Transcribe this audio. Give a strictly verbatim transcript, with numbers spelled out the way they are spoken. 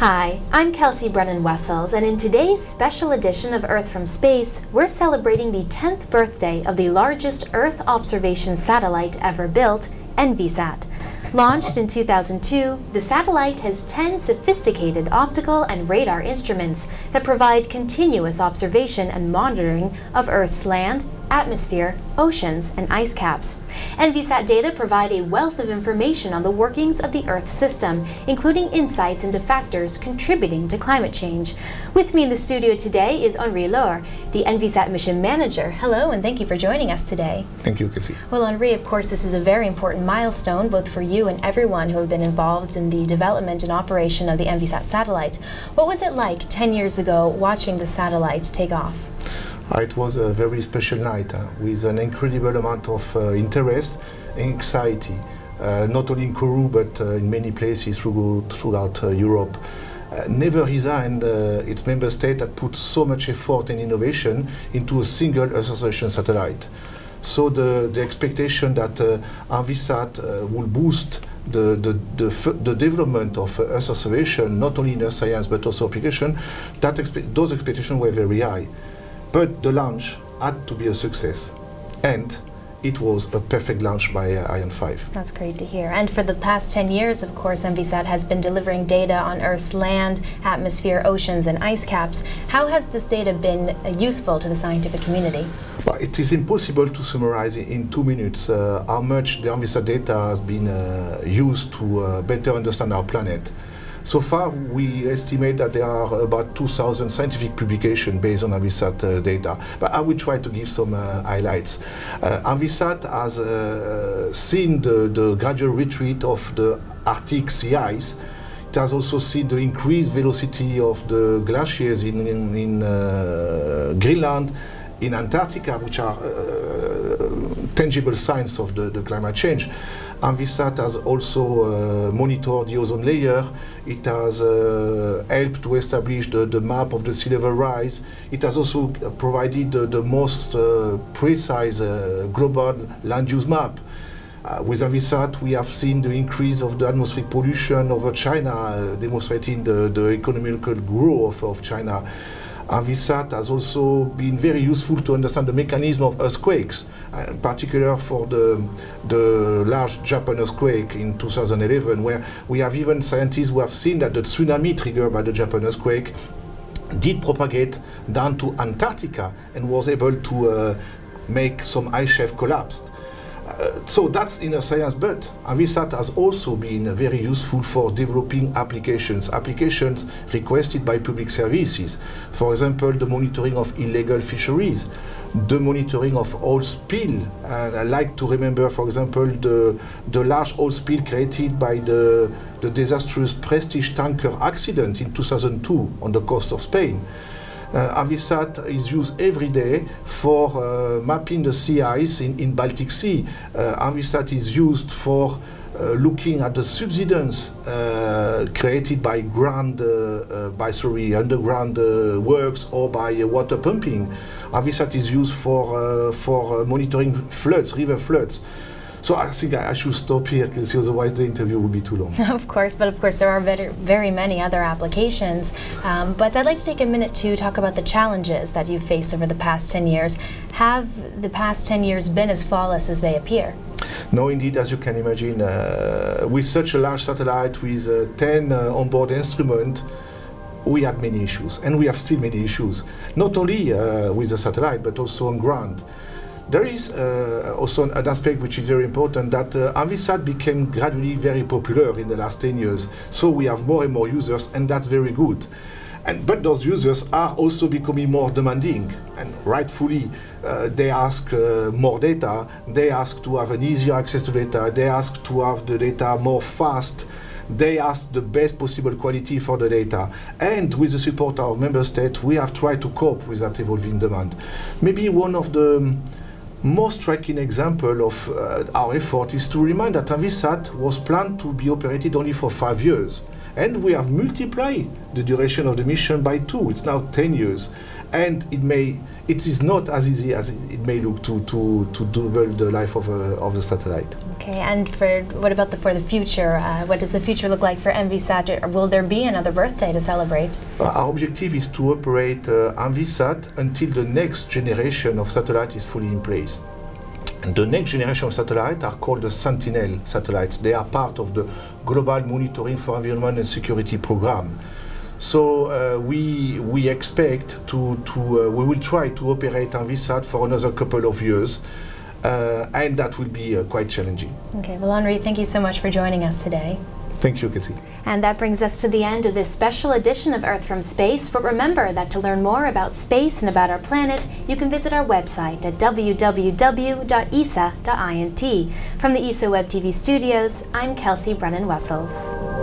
Hi, I'm Kelsey Brennan-Wessels, and in today's special edition of Earth from Space, we're celebrating the tenth birthday of the largest Earth observation satellite ever built, Envisat. Launched in two thousand two, the satellite has ten sophisticated optical and radar instruments that provide continuous observation and monitoring of Earth's land, atmosphere, oceans, and ice caps. Envisat data provide a wealth of information on the workings of the Earth system, including insights into factors contributing to climate change. With me in the studio today is Henri Laur, the Envisat mission manager. Hello, and thank you for joining us today. Thank you, Kelsey. Well, Henri, of course, this is a very important milestone, both for you and everyone who have been involved in the development and operation of the Envisat satellite. What was it like ten years ago watching the satellite take off? It was a very special night uh, with an incredible amount of uh, interest and anxiety, uh, not only in Kourou but uh, in many places throughout, throughout uh, Europe. Uh, never E S A and uh, its member state had put so much effort and innovation into a single Earth observation satellite. So the, the expectation that uh, Envisat uh, will boost The, the, the, f the development of uh, Earth observation, not only in Earth science but also application, that expe those expectations were very high. But the launch had to be a success, and it was a perfect launch by uh, Ariane five. That's great to hear. And for the past ten years, of course, Envisat has been delivering data on Earth's land, atmosphere, oceans, and ice caps. How has this data been uh, useful to the scientific community? Well, it is impossible to summarize in two minutes uh, how much the Envisat data has been uh, used to uh, better understand our planet. So far, we estimate that there are about two thousand scientific publications based on Envisat uh, data. But I will try to give some uh, highlights. Uh, Envisat has uh, seen the, the gradual retreat of the Arctic sea ice. It has also seen the increased velocity of the glaciers in, in, in uh, Greenland, in Antarctica, which are uh, tangible signs of the, the climate change. Envisat has also uh, monitored the ozone layer. It has uh, helped to establish the, the map of the sea level rise. It has also provided the, the most uh, precise uh, global land use map. Uh, with Envisat, we have seen the increase of the atmospheric pollution over China, uh, demonstrating the, the economic growth of China. Envisat has also been very useful to understand the mechanism of earthquakes, in particular for the, the large Japan earthquake in two thousand eleven, where we have even scientists who have seen that the tsunami triggered by the Japan earthquake did propagate down to Antarctica and was able to uh, make some ice shelf collapse. Uh, so that's inner science, but Envisat has also been very useful for developing applications, applications requested by public services. For example, the monitoring of illegal fisheries, the monitoring of oil spill. And I like to remember, for example, the, the large oil spill created by the, the disastrous Prestige tanker accident in two thousand two on the coast of Spain. Uh, Envisat is used every day for uh, mapping the sea ice in, in Baltic Sea. Uh, Envisat is used for uh, looking at the subsidence uh, created by ground, uh, uh, by sorry, underground uh, works or by uh, water pumping. Envisat is used for uh, for uh, monitoring floods, river floods. So I think I should stop here, because otherwise the interview will be too long. Of course, but of course there are very, very many other applications. Um, but I'd like to take a minute to talk about the challenges that you've faced over the past ten years. Have the past ten years been as flawless as they appear? No, indeed, as you can imagine, uh, with such a large satellite, with uh, ten uh, onboard instruments, we had many issues, and we have still many issues, not only uh, with the satellite, but also on ground. There is uh, also an aspect which is very important, that uh, Envisat became gradually very popular in the last ten years. So we have more and more users, and that's very good. And, but those users are also becoming more demanding, and rightfully uh, they ask uh, more data, they ask to have an easier access to data, they ask to have the data more fast, they ask the best possible quality for the data. And with the support of member states, we have tried to cope with that evolving demand. Maybe one of the most striking example of uh, our effort is to remind that Envisat was planned to be operated only for five years, and we have multiplied the duration of the mission by two. It's now ten years, and it may it is not as easy as it may look to to, to double the life of a, of the satellite. Okay, and for what about the for the future? Uh, what does the future look like for Envisat? Will there be another birthday to celebrate? Uh, our objective is to operate uh, Envisat until the next generation of satellite is fully in place. And the next generation of satellites are called the Sentinel satellites. They are part of the Global Monitoring for Environment and Security program. So uh, we we expect to to uh, we will try to operate Envisat for another couple of years, uh, and that will be uh, quite challenging. Okay, well, Henri, thank you so much for joining us today. Thank you, Kelsey. And that brings us to the end of this special edition of Earth from Space. But remember that to learn more about space and about our planet, you can visit our website at w w w dot e s a dot i n t. From the E S A Web T V studios, I'm Kelsey Brennan-Wessels.